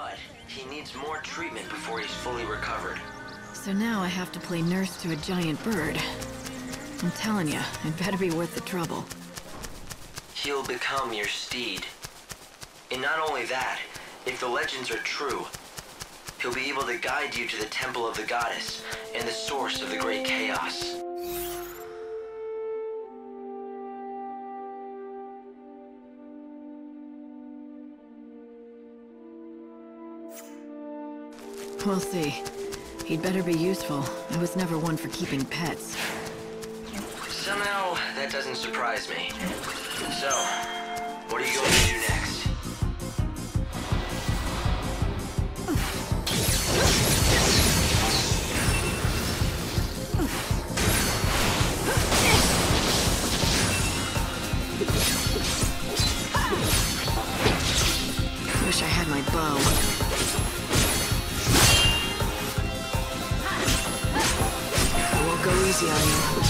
But he needs more treatment before he's fully recovered. So now I have to play nurse to a giant bird. I'm telling you, it better be worth the trouble. He'll become your steed. And not only that, if the legends are true, he'll be able to guide you to the temple of the goddess and the source of the great chaos. We'll see. He'd better be useful. I was never one for keeping pets. Somehow, that doesn't surprise me. So, what are you going to do next? Wish I had my bow. Easy on you.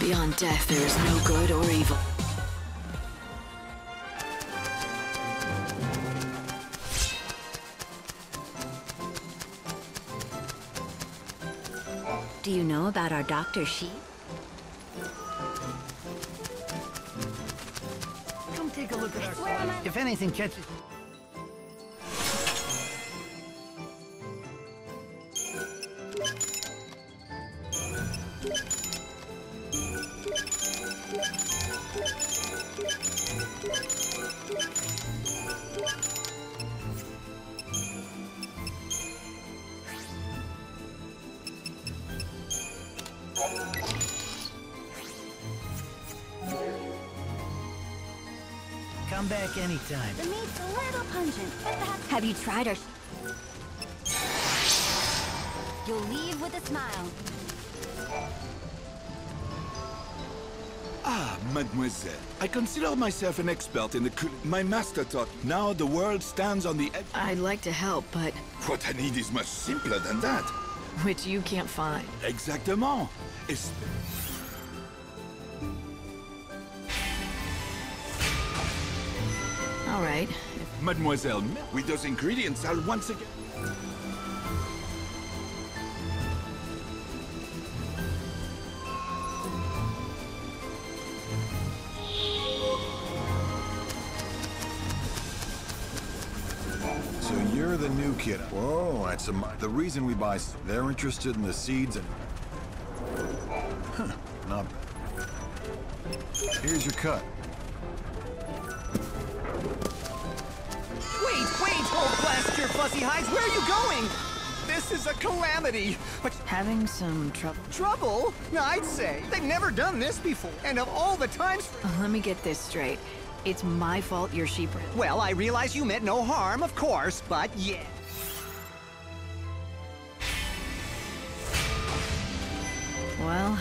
Beyond death, there is no good or evil. Do you know about our doctor sheep? Come take a look at our farm. If anything catches... Come back anytime. The meat's a little pungent. Have you tried our... You'll leave with a smile. Ah, mademoiselle. I consider myself an expert in the culinary. My master taught. Now the world stands on the edge. I'd like to help, but... What I need is much simpler than that. Which you can't find. Exactement. It's... All right. Mademoiselle, with those ingredients, I'll once again... So you're the new kid. Whoa, that's the reason we buy... They're interested in the seeds and... Huh, not bad. Here's your cut. Wait, wait, old blast your fuzzy hides! Where are you going? This is a calamity. Like, having some trouble. Trouble? I'd say. They've never done this before. And of all the times... Let me get this straight. It's my fault you're sheeper. Well, I realize you meant no harm, of course, but yeah. Well...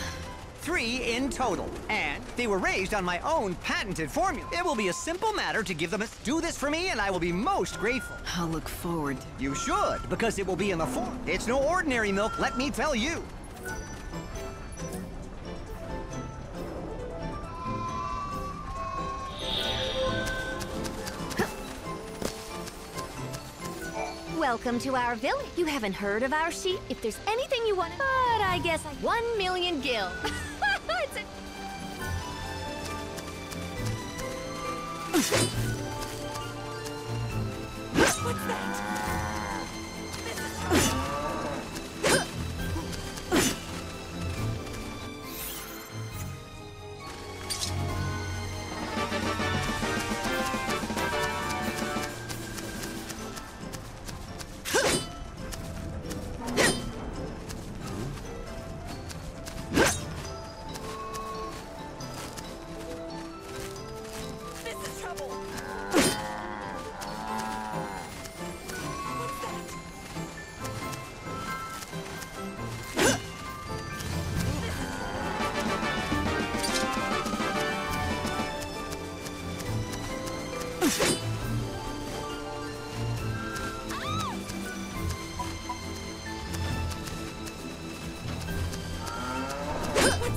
3 in total, and they were raised on my own patented formula. It will be a simple matter to give them a... Do this for me, and I will be most grateful. I'll look forward. You should, because it will be in the form. It's no ordinary milk, let me tell you. Welcome to our village. You haven't heard of our sheep? If there's anything you want, but I guess 1,000,000 gil. What's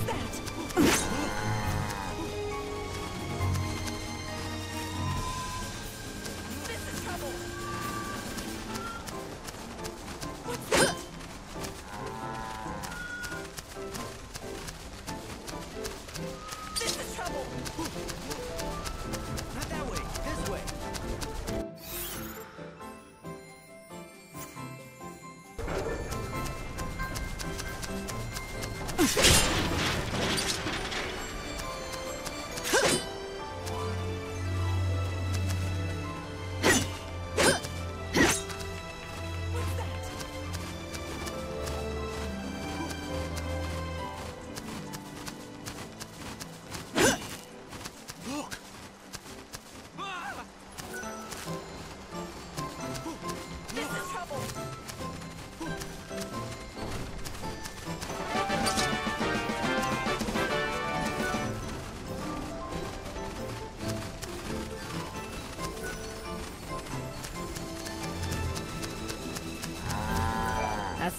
that?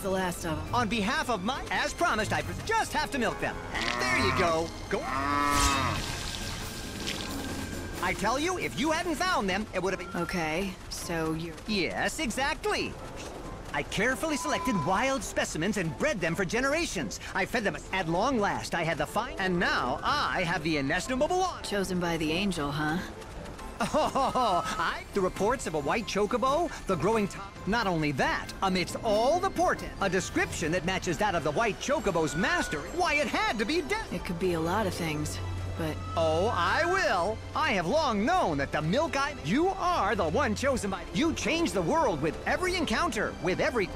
The last of them. On behalf of my, as promised, I just have to milk them. There you go. Go. I tell you, if you hadn't found them, it would have been... Okay, so you're... Yes, exactly. I carefully selected wild specimens and bred them for generations. I fed them. At long last, I had the fine... And now, I have the inestimable one. Chosen by the angel, huh? Oh, the reports of a white chocobo, the growing top. Not only that, amidst all the portent, a description that matches that of the white chocobo's master. Why, it had to be death. It could be a lot of things, but... Oh, I will. I have long known that the milk I... You are the one chosen by... You change the world with every encounter, with every...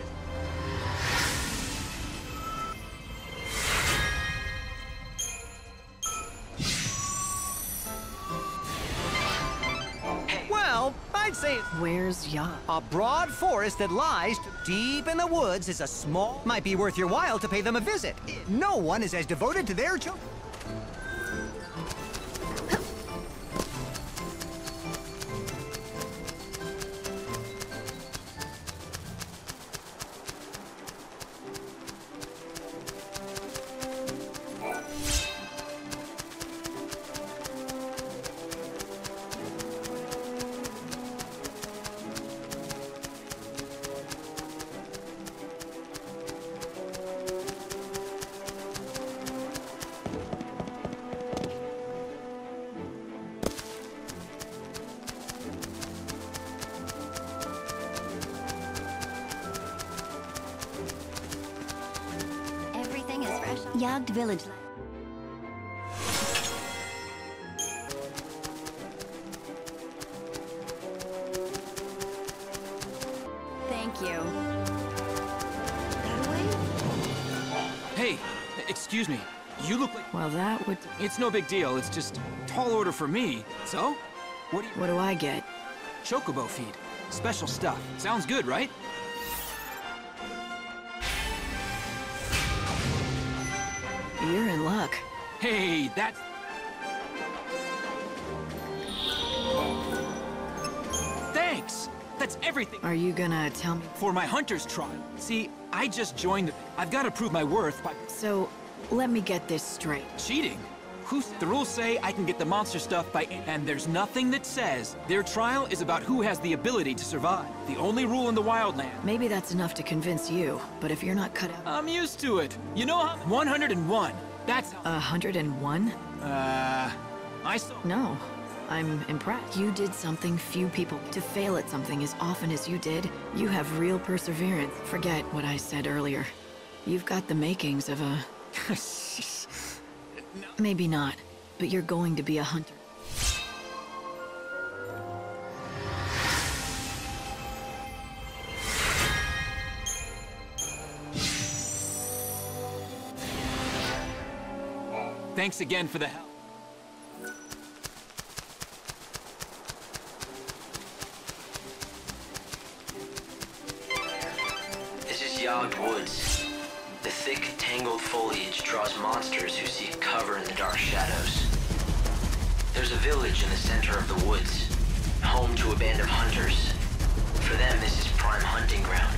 Where's Yacht? A broad forest that lies deep in the woods is a small... Might be worth your while to pay them a visit. No one is as devoted to their children. Jagd village. Thank you. Excuse me, you look like... Well, that would... It's no big deal, it's just tall order for me. So? What do you... What do I get? Chocobo feed. Special stuff. Sounds good, right? You're in luck. Hey, that's... Thanks! That's everything! Are you gonna tell me? For my hunter's tribe. See, I just joined... I've gotta prove my worth by... So, let me get this straight. Cheating? Who's... The rules say I can get the monster stuff by... And there's nothing that says their trial is about who has the ability to survive. The only rule in the Wildlands. Maybe that's enough to convince you, but if you're not cut out... I'm used to it. You know how... 101. That's... 101? I saw... No. I'm impressed. You did something few people. To fail at something as often as you did, you have real perseverance. Forget what I said earlier. You've got the makings of a... No. Maybe not, but you're going to be a hunter. Thanks again for the help. Yaschas Woods. The thick, tangled foliage draws monsters who seek cover in the dark shadows. There's a village in the center of the woods, home to a band of hunters. For them, this is prime hunting ground.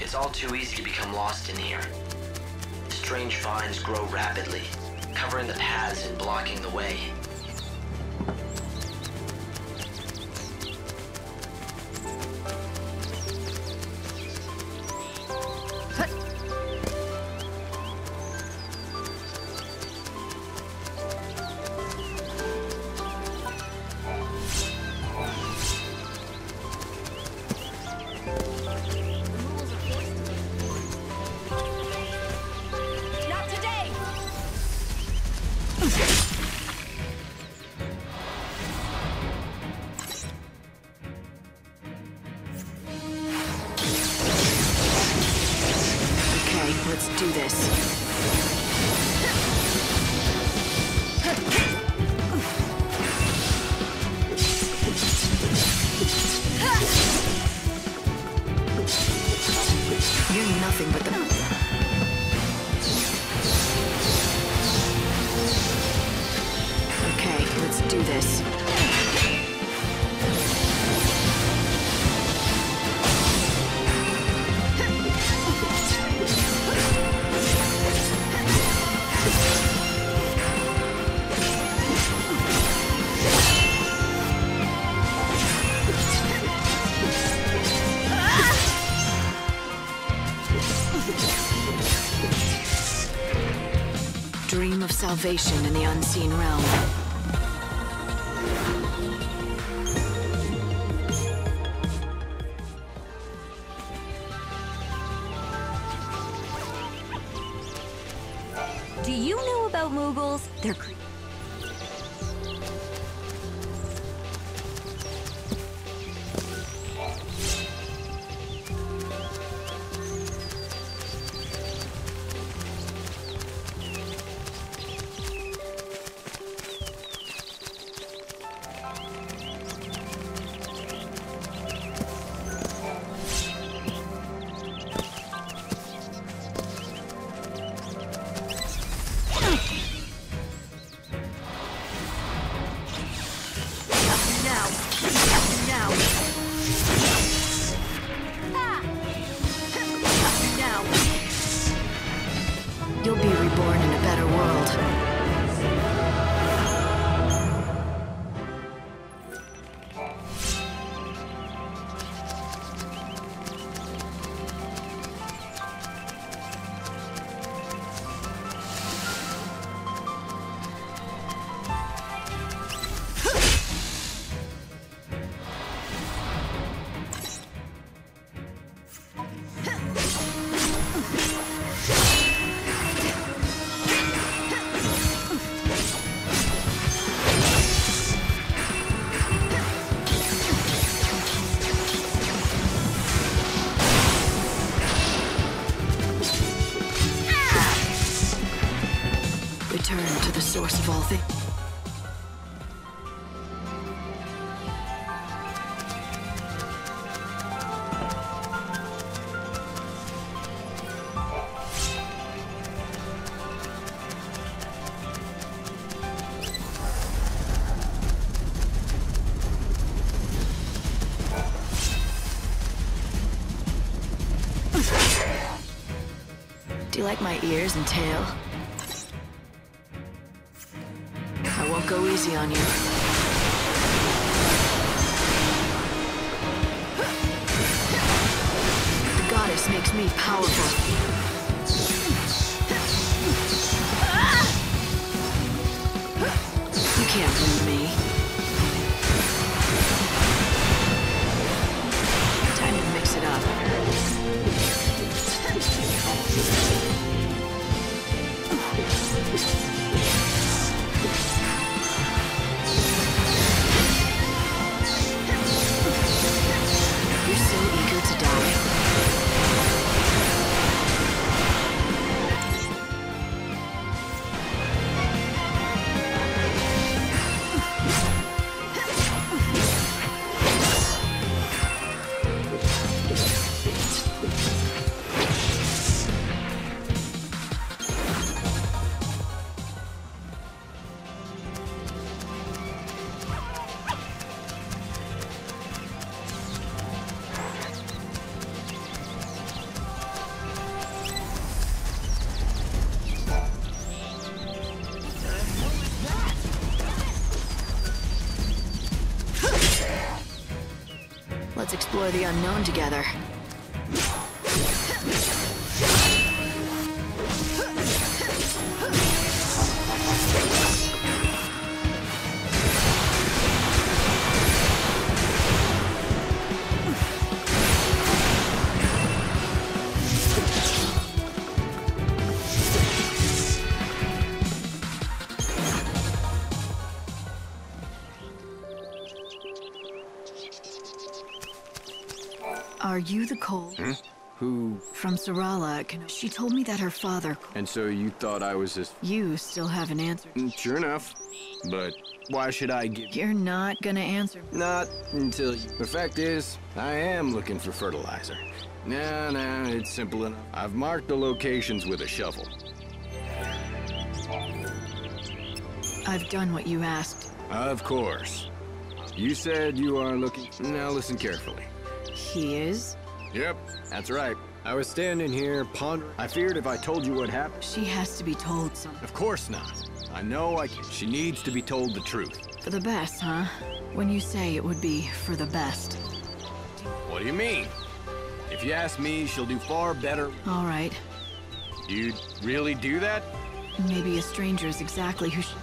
It's all too easy to become lost in here. Strange vines grow rapidly, covering the paths and blocking the way. Salvation in the unseen realm. Do you know about Muggles? They're creepy. return to the source of all things. Do you like my ears and tail? I won't go easy on you. The goddess makes me powerful. You can't win me. Time to mix it up. Let's explore the unknown together. Are you the Cole? Hmm? Who? From Sarahlarosa. She told me that her father... And so you thought I was just... You still haven't answered. Sure enough. But why should I give... You're not gonna answer. Not until you... The fact is, I am looking for fertilizer. No, it's simple enough. I've marked the locations with a shovel. I've done what you asked. Of course. You said you are looking... Now listen carefully. He is? Yep, that's right. I was standing here pondering. I feared if I told you what happened. She has to be told something. Of course not. I know I can. She needs to be told the truth. For the best, huh? When you say it would be for the best. What do you mean? If you ask me, she'll do far better. All right. You'd really do that? Maybe a stranger is exactly who she...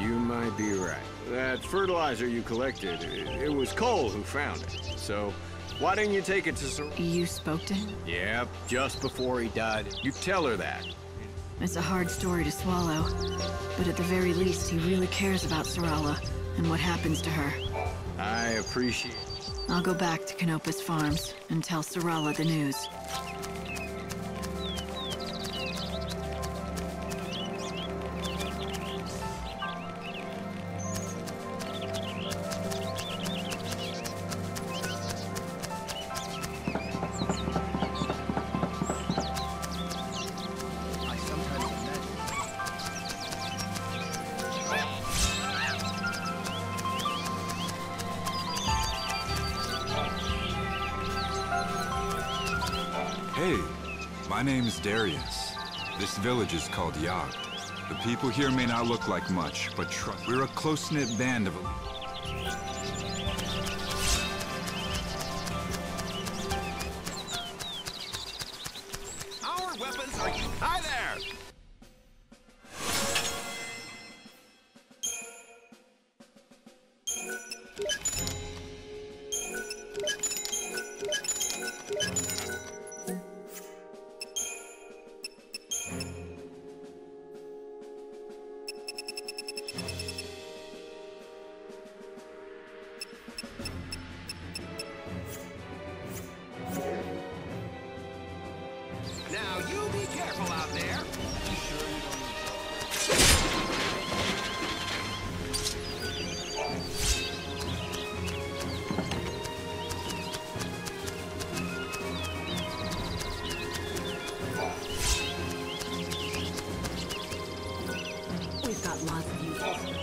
You might be right. That fertilizer you collected, it was Cole who found it. So, why didn't you take it to Sarahlarosa? You spoke to him? Yep, just before he died. You tell her that. It's a hard story to swallow. But at the very least, he really cares about Sarahlarosa and what happens to her. I appreciate it. I'll go back to Canopus Farms and tell Sarahlarosa the news. Hey, my name is Darius. This village is called Jagd. The people here may not look like much, but trust, we're a close-knit band of... Our weapons are... Hi there! Now you be careful out there.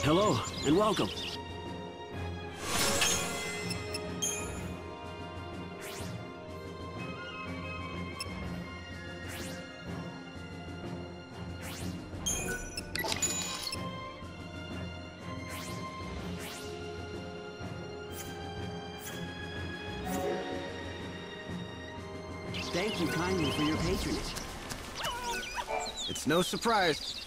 Hello, and welcome. Thank you kindly for your patronage. It's no surprise.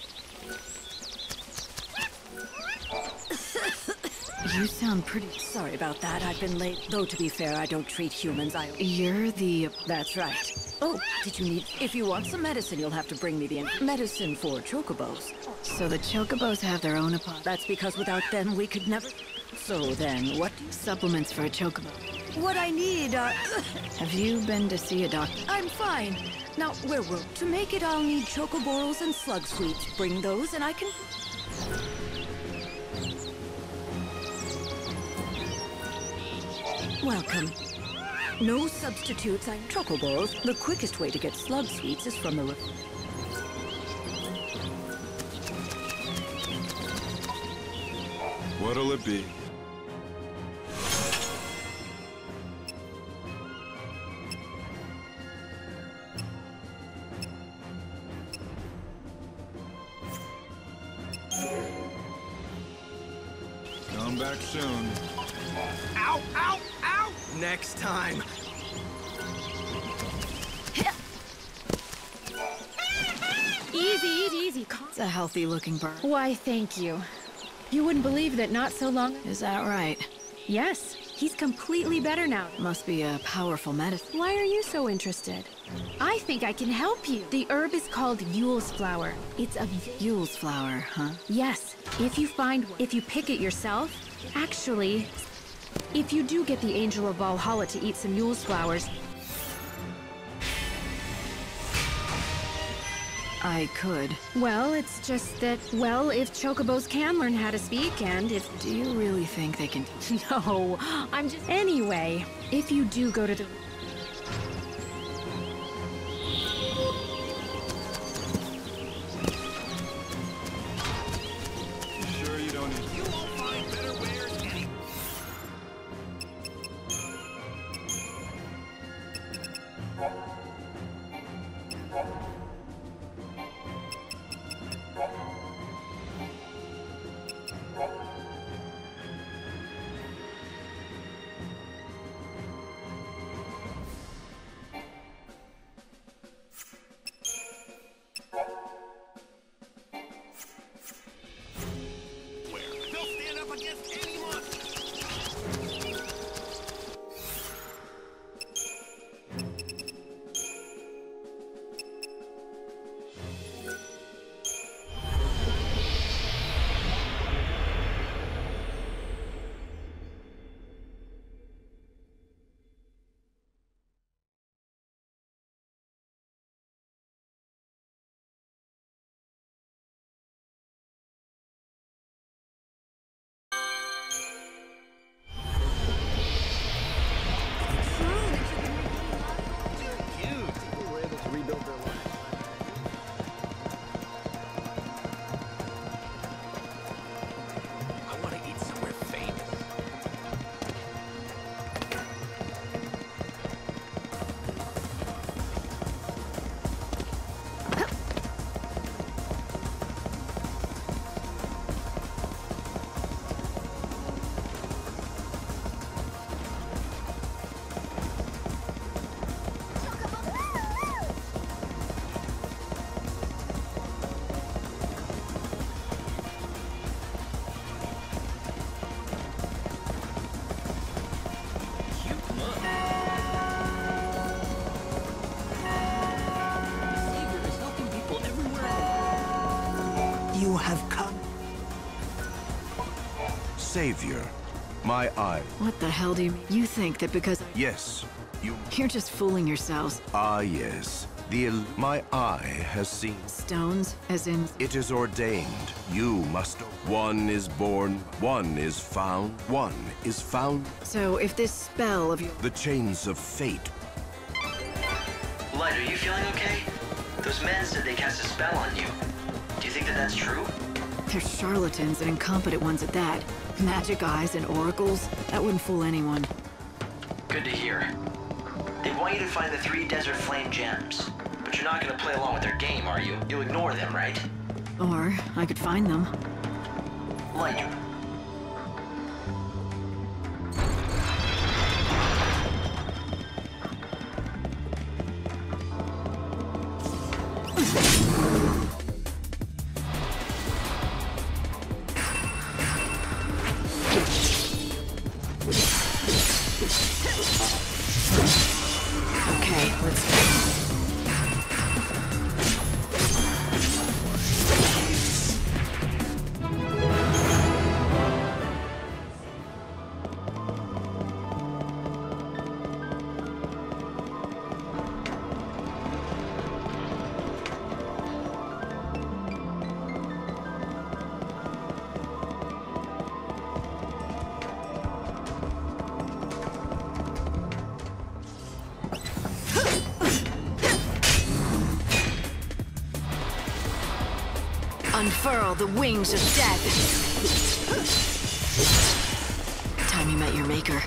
You sound pretty... Sorry about that, I've been late. Though to be fair, I don't treat humans, I... You're the... That's right. Oh, did you need... If you want some medicine, you'll have to bring me the... Medicine for chocobos. So the chocobos have their own apartment. That's because without them, we could never... So then, what... Supplements for a chocobo. What I need are... Have you been to see a doctor? I'm fine. Now, where were... To make it, I'll need chocoborls and slug sweets. Bring those and I can... Welcome. No substitutes, I'm chocoborls. The quickest way to get slug sweets is from the... What'll it be? Come back soon. Ow, ow, ow! Next time. Easy, easy, easy. It's a healthy-looking bird. Why, thank you. You wouldn't believe that not so long... Is that right? Yes. He's completely better now. Must be a powerful medicine. Why are you so interested? I think I can help you. The herb is called yule's flower. It's a... Yule's flower, huh? Yes. If you find one. If you pick it yourself, actually... If you do get the Angel of Valhalla to eat some yule's flowers... I could. Well, it's just that... Well, if chocobos can learn how to speak and if... Do you really think they can... No, I'm just... Anyway, if you do go to the... Savior, my eye. What the hell do you mean? You think that because... Yes, you... You're just fooling yourselves. Ah, yes. My eye has seen... Stones, as in... It is ordained. You must... One is born, one is found, one is found. So if this spell of you... The chains of fate. Light, are you feeling okay? Those men said they cast a spell on you. Do you think that that's true? They're charlatans and incompetent ones at that. Magic eyes and oracles? That wouldn't fool anyone. Good to hear. They want you to find the 3 Desert Flame gems. But you're not gonna play along with their game, are you? You'll ignore them, right? Or I could find them. Lame. Unfurl the wings of death. Time you met your maker.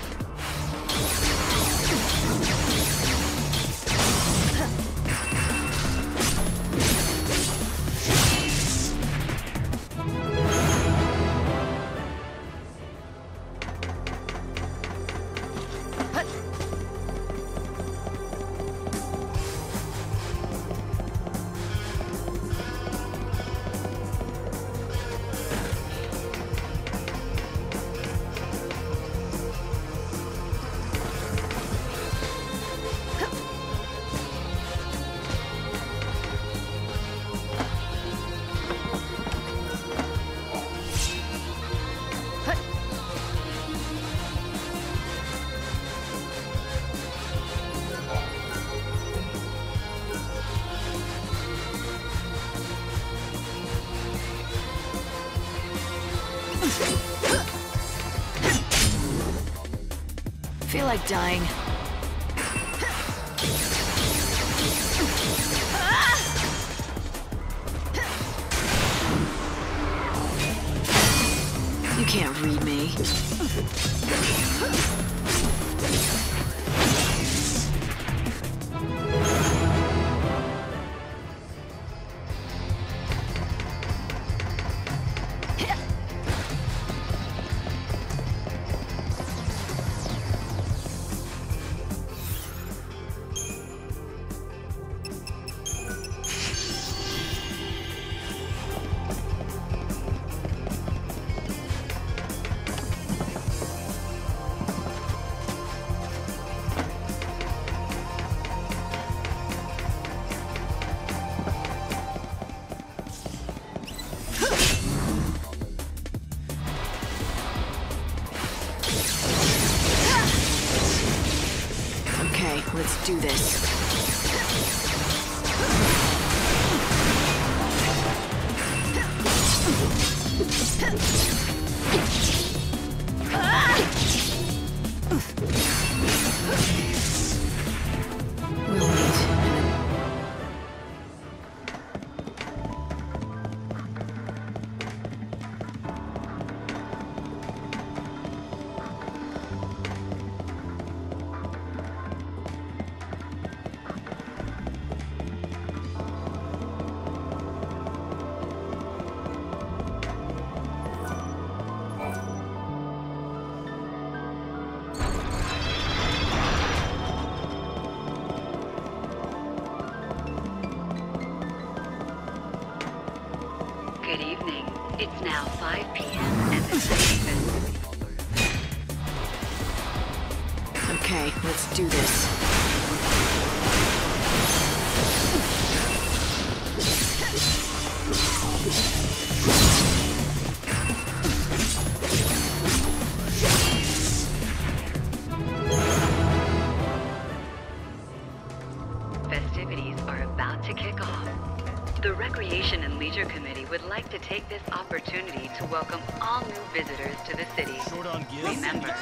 Feel like dying. You can't read me. Let's do this. We'll Okay, let's do this. Festivities are about to kick off. The Recreation and Leisure Committee would like to take this opportunity to welcome all new visitors to the city. Remember,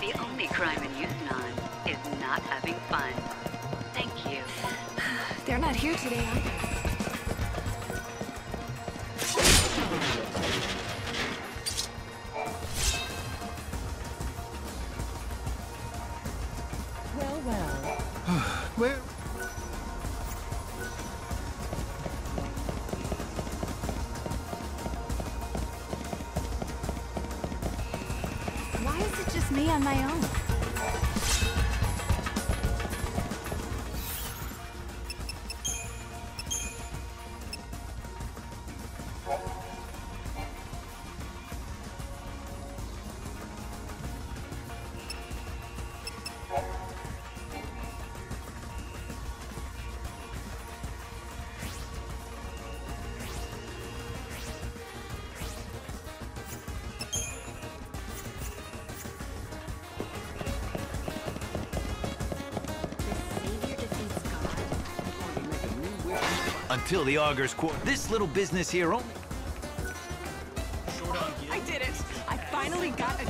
the only crime in Yule's is not having fun. Thank you. They're not here today, huh? me on my own. Until the augur's quarter. This little business here only. I did it. I finally got a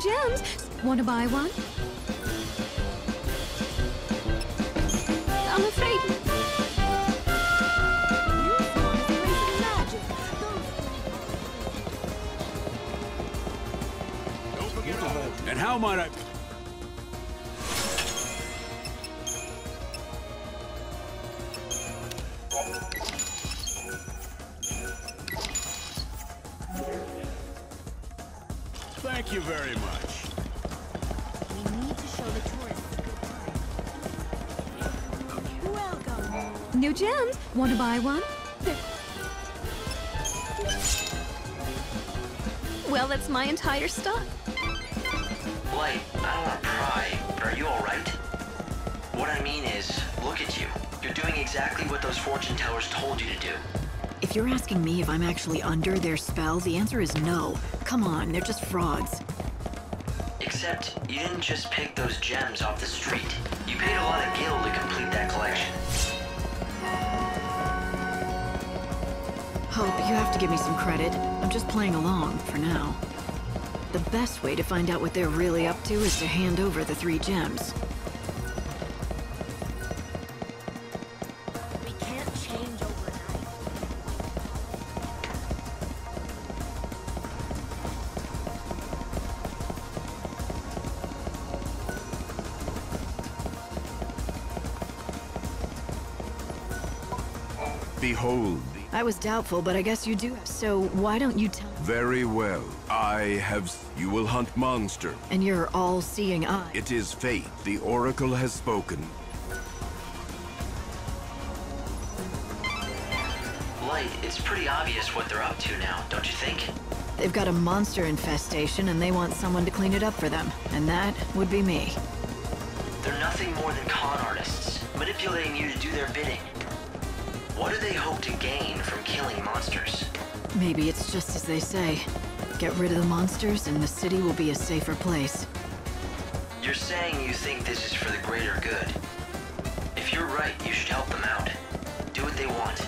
gems. Want to buy one? I'm afraid. Don't forget about it. And how might I? Thank you very much. New gems. Want to buy one? Well, that's my entire stock. Light, I don't want to pry. Are you alright? What I mean is, look at you. You're doing exactly what those fortune tellers told you to do. If you're asking me if I'm actually under their spell, the answer is no. Come on, they're just frauds. Except, you didn't just pick those gems off the street. You paid a lot of gil to complete that collection. Hope, you have to give me some credit. I'm just playing along, for now. The best way to find out what they're really up to is to hand over the 3 gems. We can't change overnight. Behold. I was doubtful, but I guess you do. So why don't you tell me? Very well. You will hunt monster. And your all-seeing eye. It is fate. The oracle has spoken. Light, it's pretty obvious what they're up to now, don't you think? They've got a monster infestation, and they want someone to clean it up for them. And that would be me. They're nothing more than con artists, manipulating you to do their bidding. What do they hope to gain from killing monsters? Maybe it's just as they say. Get rid of the monsters and the city will be a safer place. You're saying you think this is for the greater good. If you're right, you should help them out. Do what they want.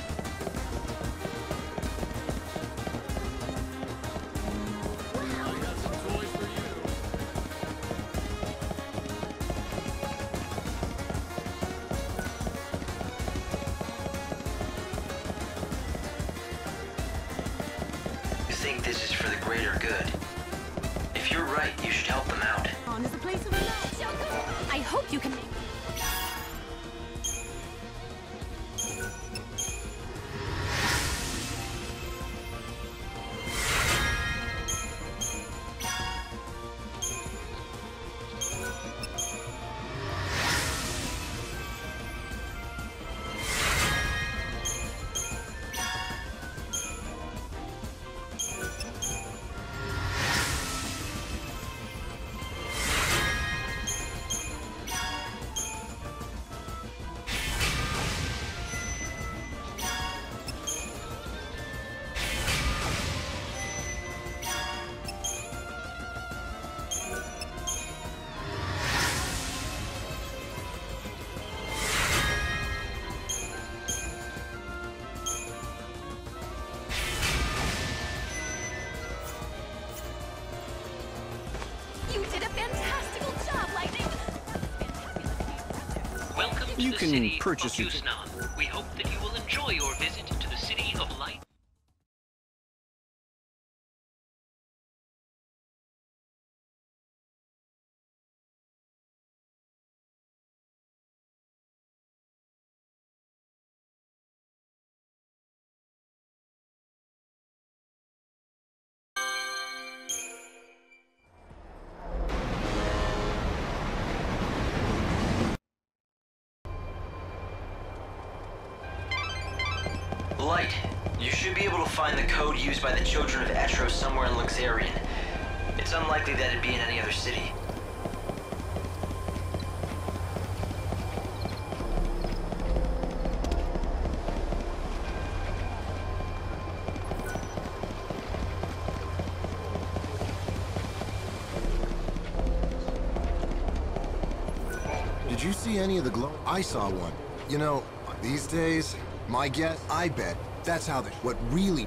you can purchase it. We hope that you will enjoy your visit to the City of Light. Light, you should be able to find the code used by the children of Etro somewhere in Luxerion. It's unlikely that it'd be in any other city. Did you see any of the glow? I saw one. You know, these days... My guess, I bet, that's how what really...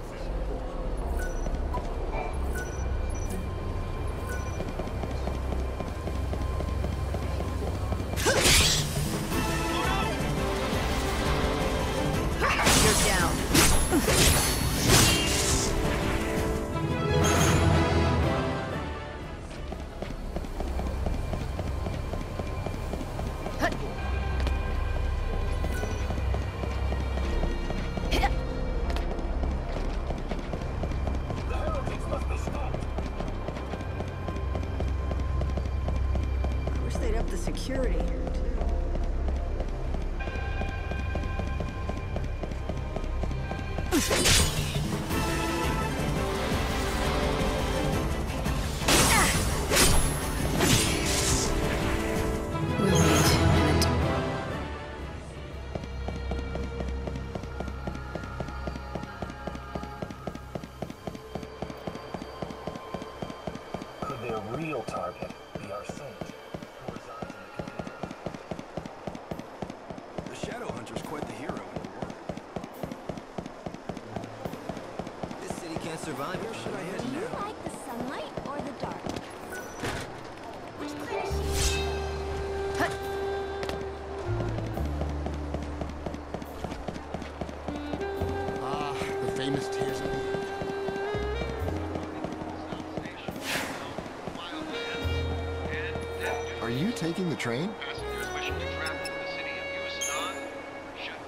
Taking the train? Passengers wishing to travel to the city of Yule's shut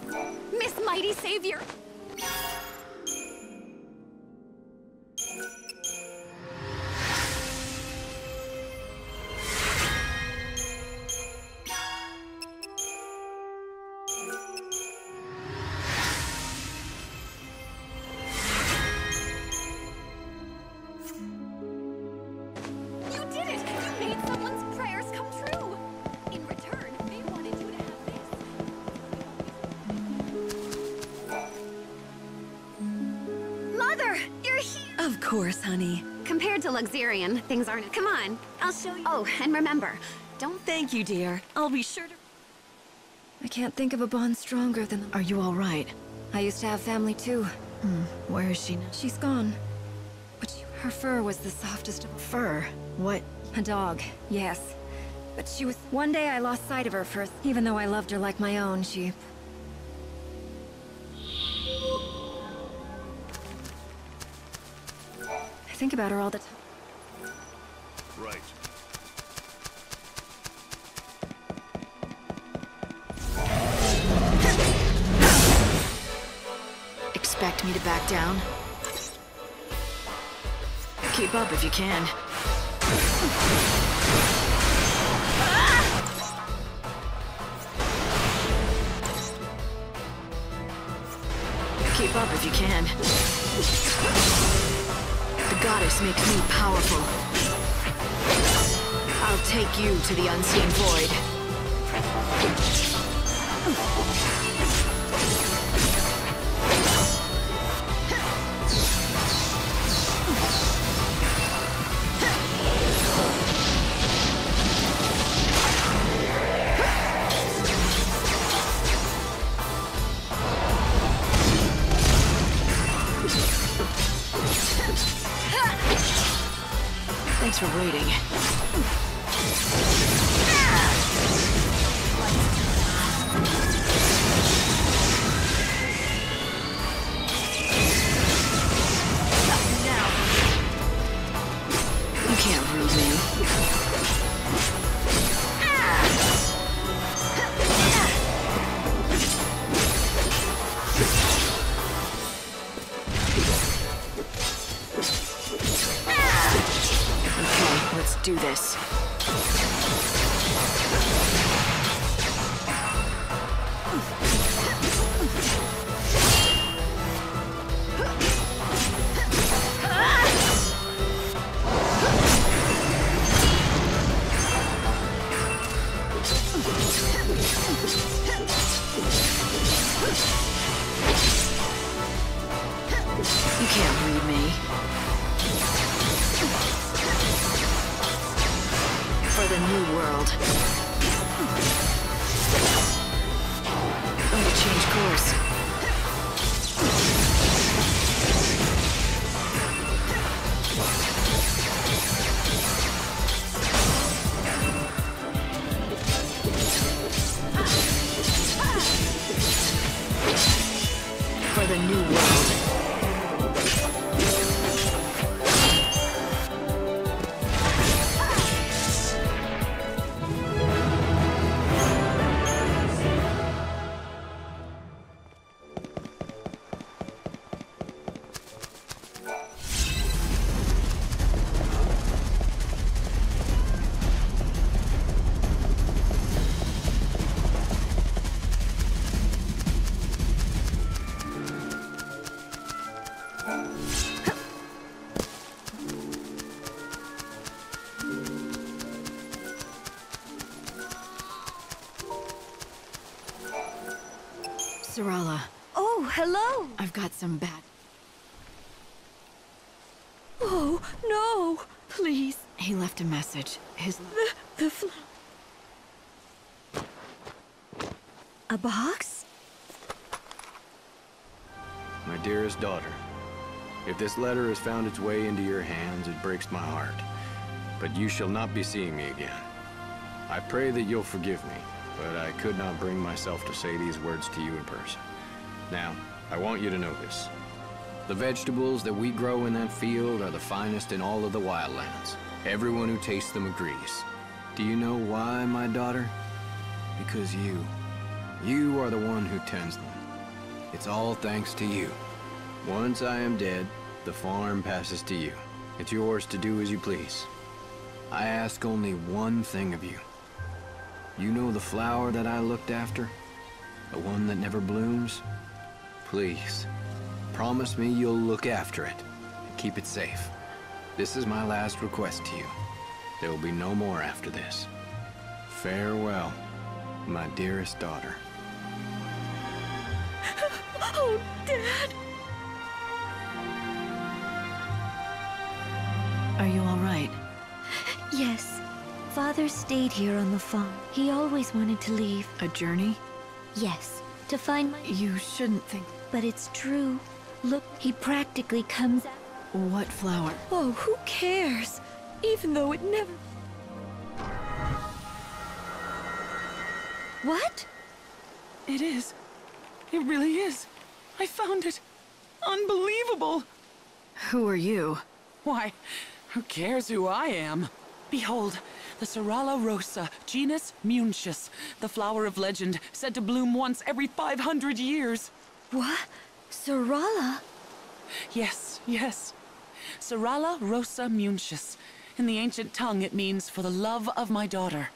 forward trains. Miss Mighty Savior! Luxerion, things aren't. Come on, I'll show you. Oh, and remember, don't. Thank you, dear. I'll be sure to. I can't think of a bond stronger than. Are you all right? I used to have family too. Where is she now? She's gone. But her fur was the softest of fur. What? A dog. Yes, but she was. One day I lost sight of her for. Even though I loved her like my own, she. I think about her all the time. Expect me to back down? Keep up if you can. Keep up if you can. The goddess makes me powerful. I'll take you to the unseen void. You can't read me. For the new world. I'm gonna change course. The new world. Sarala. Oh, hello! I've got some bad... Oh, no! Please. He left a message. His... A box? My dearest daughter, if this letter has found its way into your hands, it breaks my heart. But you shall not be seeing me again. I pray that you'll forgive me. But I could not bring myself to say these words to you in person. Now, I want you to know this. The vegetables that we grow in that field are the finest in all of the Wildlands. Everyone who tastes them agrees. Do you know why, my daughter? Because you are the one who tends them. It's all thanks to you. Once I am dead, the farm passes to you. It's yours to do as you please. I ask only one thing of you. You know the flower that I looked after? The one that never blooms? Please, promise me you'll look after it and keep it safe. This is my last request to you. There will be no more after this. Farewell, my dearest daughter. Oh, Dad! Are you all right? Yes. Father stayed here on the farm. He always wanted to leave. A journey? Yes, to find my... You shouldn't think... But it's true. Look, he practically comes out... What flower? Oh, who cares? Even though it never... What? It is. It really is. I found it. Unbelievable! Who are you? Why, who cares who I am? Behold, the Sarahlarosa, genus Muntius, the flower of legend, said to bloom once every 500 years. What? Sarala? Yes, yes. Sarahlarosa Muntius. In the ancient tongue, it means for the love of my daughter.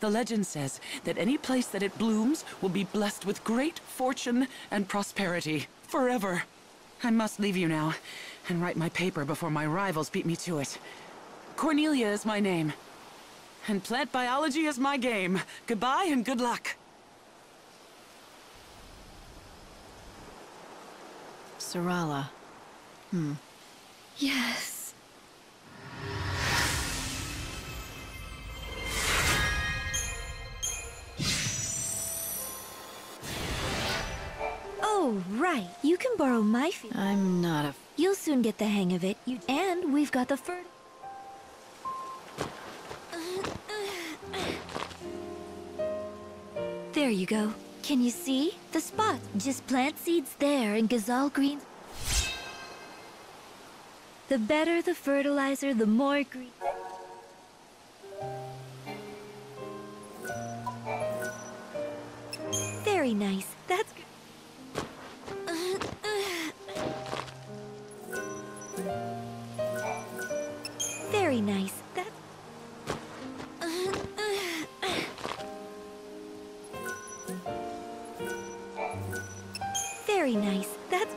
The legend says that any place that it blooms will be blessed with great fortune and prosperity, forever. I must leave you now and write my paper before my rivals beat me to it. Cornelia is my name, and plant biology is my game. Goodbye and good luck. Sarala. Yes. Oh, right. You can borrow my feet. I'm not a... You'll soon get the hang of it. And we've got the fur... There you go. Can you see? The spot. Just plant seeds there and gazal green. The better the fertilizer, the more green. Very nice. That's good. Very nice. Very nice. That's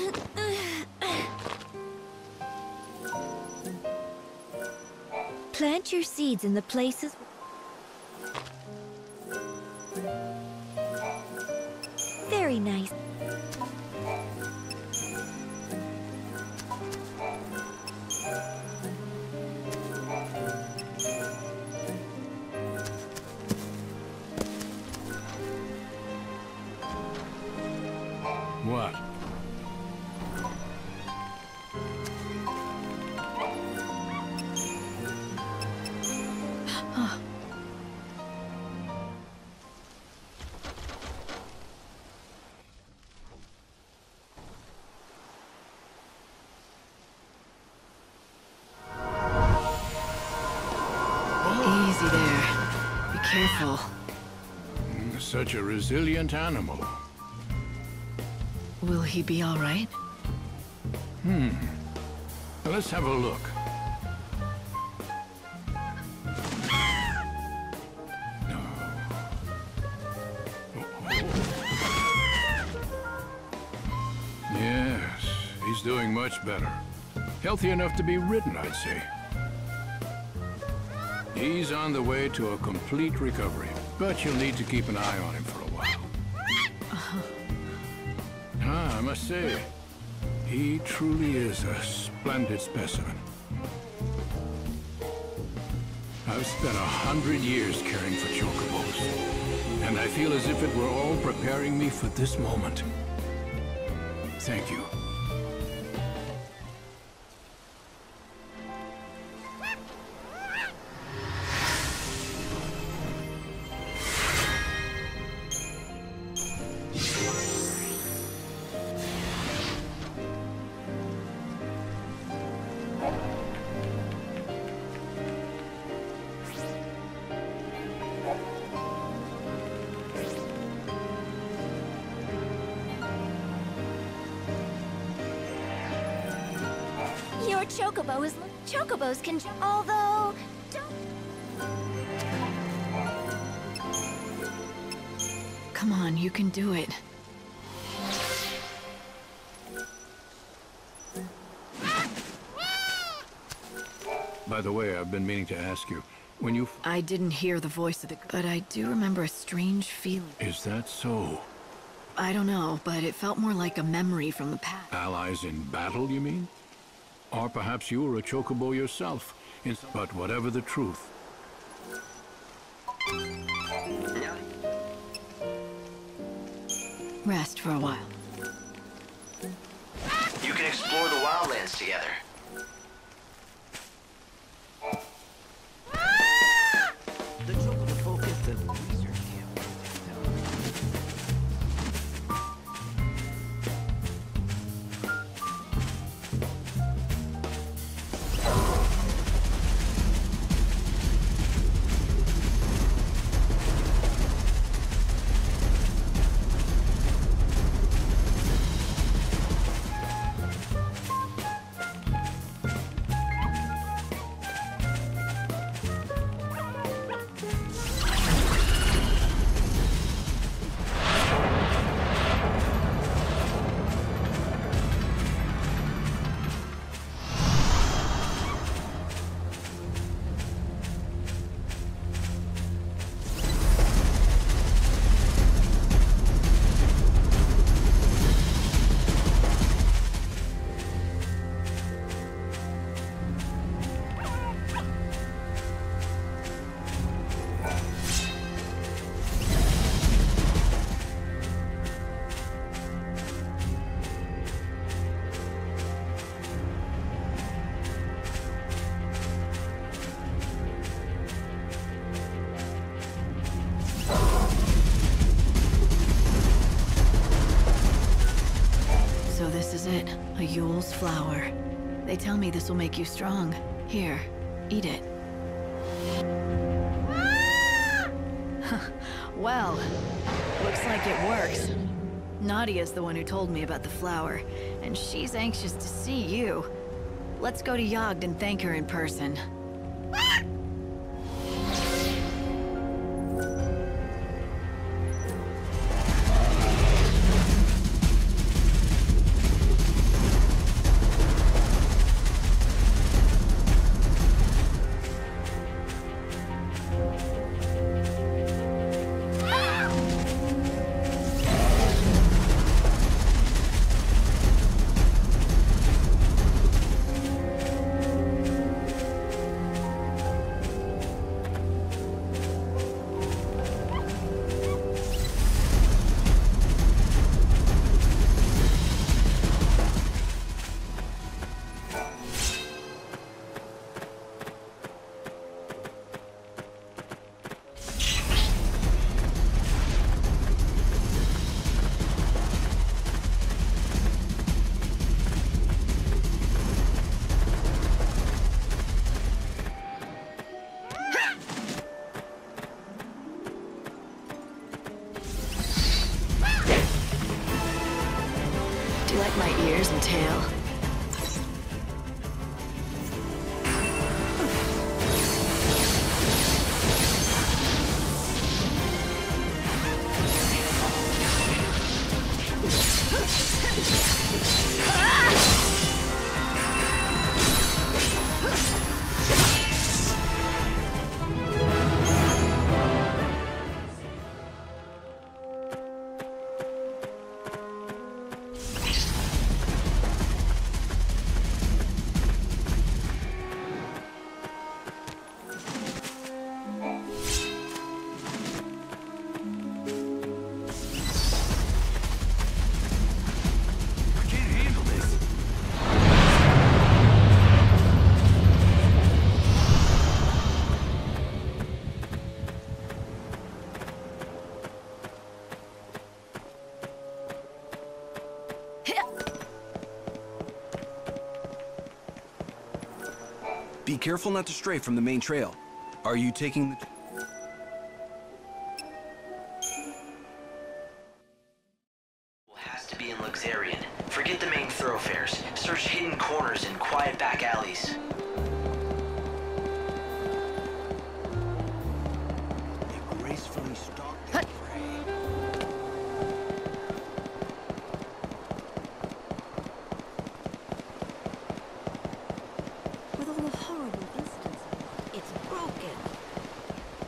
good. Plant your seeds in the places. Very nice. What? Such a resilient animal. Will he be all right? Let's have a look. No. Yes, he's doing much better. Healthy enough to be ridden, I'd say. He's on the way to a complete recovery. But you'll need to keep an eye on him for a while. I must say, he truly is a splendid specimen. I've spent 100 years caring for chocobos, and I feel as if it were all preparing me for this moment. Thank you. Chocobos can jump, although... Don't... Come on, you can do it. By the way, I've been meaning to ask you, when you... I didn't hear the voice of the... But I do remember a strange feeling. Is that so? I don't know, but it felt more like a memory from the past. Allies in battle, you mean? Or perhaps you were a chocobo yourself, but whatever the truth. Rest for a while. You can explore the Wildlands together. A yule's flower. They tell me this will make you strong. Here, eat it. Well, looks like it works. Nadia's the one who told me about the flower, and she's anxious to see you. Let's go to Jagd and thank her in person. ears and tail. Be careful not to stray from the main trail. Are you taking the... has to be in Luxerion. Forget the main thoroughfares. Search hidden corners and quiet back alleys. They gracefully stalk their prey. With all the horrible incidents, it's broken.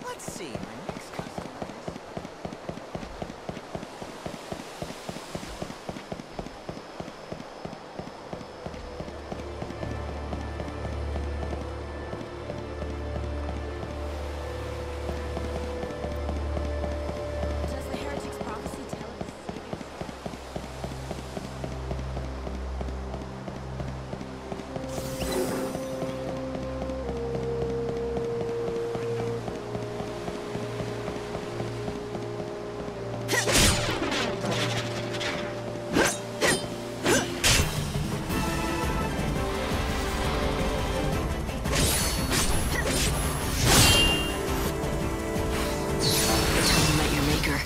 Let's see my next customer is. Does the heretic's prophecy tell us the saviors? Tell him that your maker.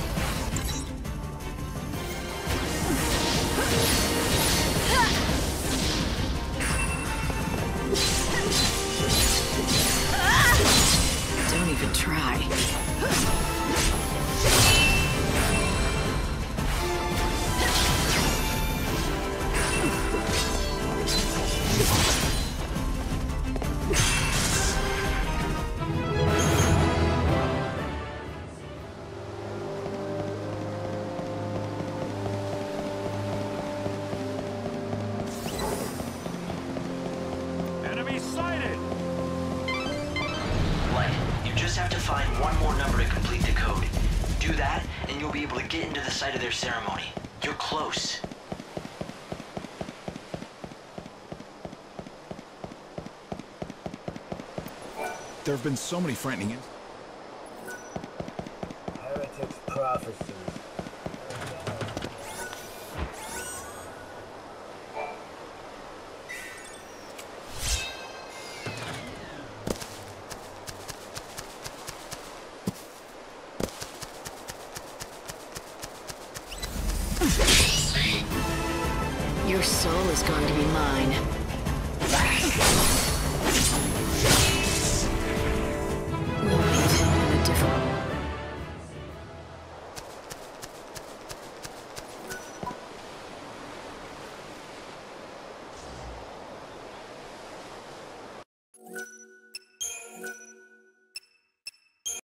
Don't even try. Enemy sighted! Light, you just have to find one more number to complete the code. Do that, and you'll be able to get into the site of their ceremony. You're close. There have been so many frightening incidents. Heretic's prophecy. Your soul is going to be mine.